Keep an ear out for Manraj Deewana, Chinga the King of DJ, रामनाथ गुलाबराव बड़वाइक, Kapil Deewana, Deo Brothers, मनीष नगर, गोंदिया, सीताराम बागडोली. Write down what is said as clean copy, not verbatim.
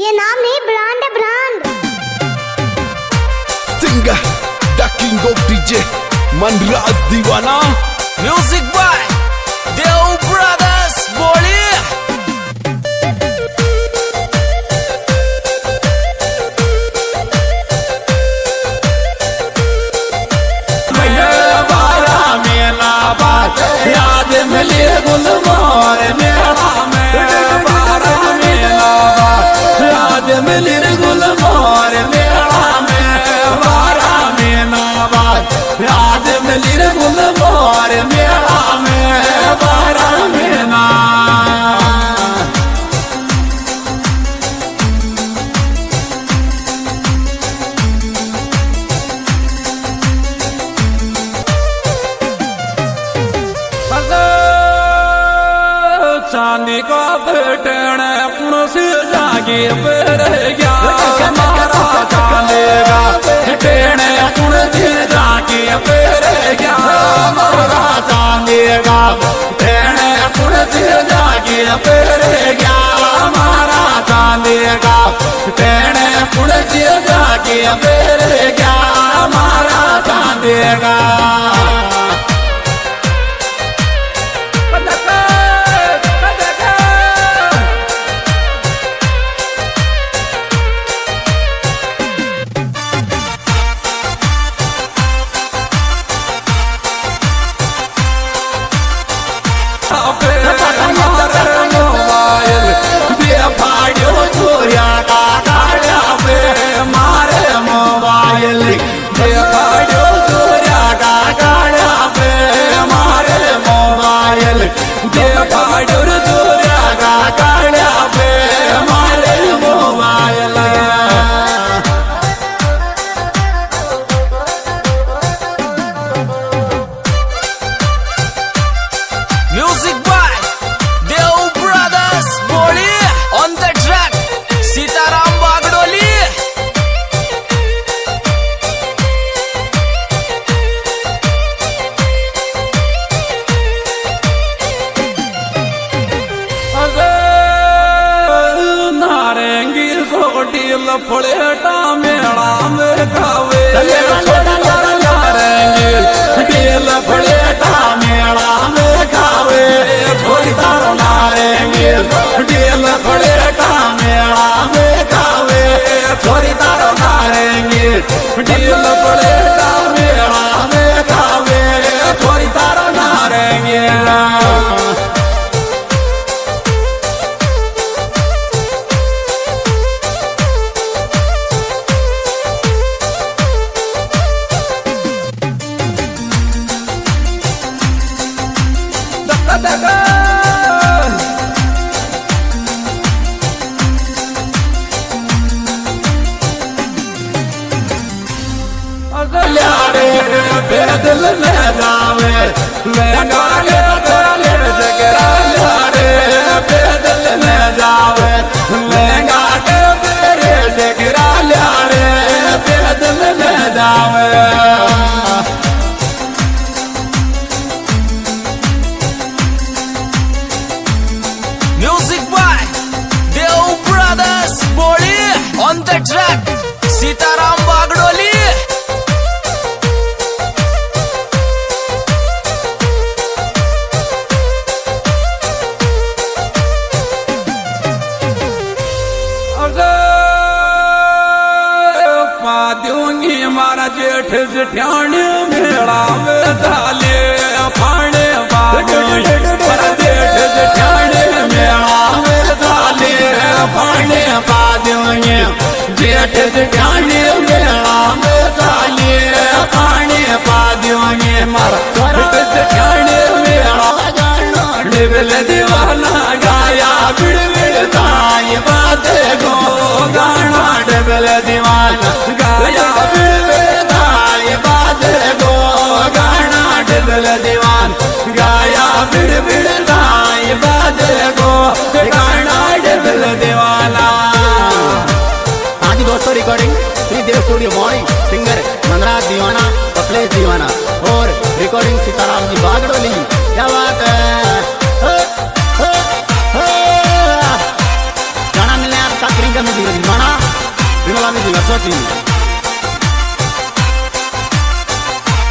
ये नाम नहीं, ब्रांड है, brand. Chinga the king of DJ Manraj Deewana, music by Deo brothers. बोलिए याद मिले गुलमोर मेरा मिलिन गुलमोर मेरा में वारा में नाबाद राज मिलिन गुलमोर मेरा में वारा में ना चांदी को बेटन से जागे पर गया हमारा चालेगा टेणे कुण से जागे पर गया हमारा चालेगा टेणे कुण से जागे पर गया हमारा चालेगा टेणे कुण से जागे पर गया हमारा चालेगा म्यूजिक बाय देव ब्रदर्स बोली on the track सीताराम बागडोली। नारंगी रोटी लफड़ेटा मेड़ा में खावे नारंगी रोटी लफड़ेटा मेड़ा में खावे थोड़ी तारो नारेंगे डेल फड़े का मेला में खावे थोड़ी तारो नारेंगे डेल फड़े का मेला में खावे थोड़ी तारो नारेंगे दिल में जावे मैं गाले गाले जगरा लाडे दिल में जावे मैं गाले तेरे जगरा लाडे दिल में जावे जेठ जेठाने मेला में डाले फाने बागो पर जेठ जेठाने मेला में डाले फाने बादोंगे जेठ जेठाने मेला में डाले फाने बादोंगे मारा जेठ जेठाने मेला गाना दिल दीवाना गाया बिड़ बिड़ ताई बात गो गाना दिल दीवाना गाया दीवान गाया बिड़ बिड़ दाई बादल को गाना डबल दीवाना। हाँ जी दोस्तों, recording Shri Dev studio morning, singer Manraj Deewana, Kapil दीवाना और रिकॉर्डिंग सीताराम जी बागडोली। क्या बात है, गाना मिलने आप साथ दीवाना विमला ने दिला